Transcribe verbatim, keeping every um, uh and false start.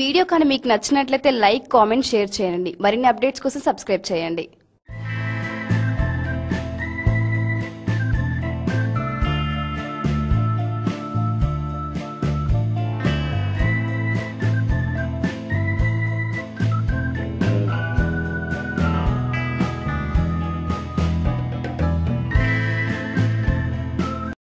Video కానీ మీకు నచ్చినట్లయితే లైక్, కామెంట్, షేర్ చేయండి. మరిన్ని అప్డేట్స్ కోసం సబ్స్క్రైబ్ చేయండి.